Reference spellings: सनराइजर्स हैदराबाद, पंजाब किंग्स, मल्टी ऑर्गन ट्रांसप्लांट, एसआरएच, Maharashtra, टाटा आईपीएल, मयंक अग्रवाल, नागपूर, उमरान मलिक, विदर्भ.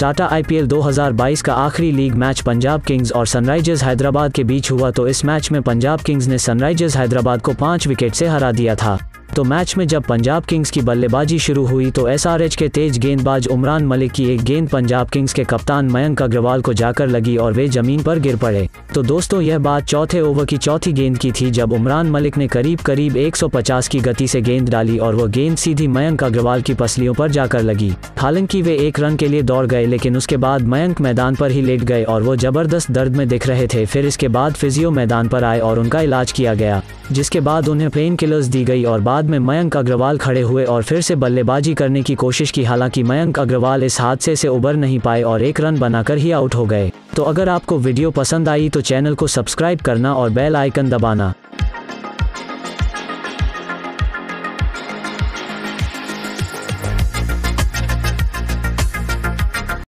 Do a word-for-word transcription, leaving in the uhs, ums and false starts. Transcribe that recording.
टाटा आईपीएल दो हज़ार बाईस का आखिरी लीग मैच पंजाब किंग्स और सनराइजर्स हैदराबाद के बीच हुआ। तो इस मैच में पंजाब किंग्स ने सनराइजर्स हैदराबाद को पाँच विकेट से हरा दिया था। तो मैच में जब पंजाब किंग्स की बल्लेबाजी शुरू हुई तो एसआरएच के तेज गेंदबाज उमरान मलिक की एक गेंद पंजाब किंग्स के कप्तान मयंक अग्रवाल को जाकर लगी और वे जमीन पर गिर पड़े। तो दोस्तों, यह बात चौथे ओवर की चौथी गेंद की थी, जब उमरान मलिक ने करीब करीब एक सौ पचास की गति से गेंद डाली और वो गेंद सीधी मयंक अग्रवाल की पसलियों पर जाकर लगी। हालांकि वे एक रन के लिए दौड़ गए, लेकिन उसके बाद मयंक मैदान पर ही लेट गए और वो जबरदस्त दर्द में दिख रहे थे। फिर इसके बाद फिजियो मैदान पर आए और उनका इलाज किया गया, जिसके बाद उन्हें पेन किलर्स दी गई और बाद में मयंक अग्रवाल खड़े हुए और फिर से बल्लेबाजी करने की कोशिश की। हालांकि मयंक अग्रवाल इस हादसे से उबर नहीं पाए और एक रन बनाकर ही आउट हो गए। तो अगर आपको वीडियो पसंद आई तो चैनल को सब्सक्राइब करना और बेल आइकन दबाना।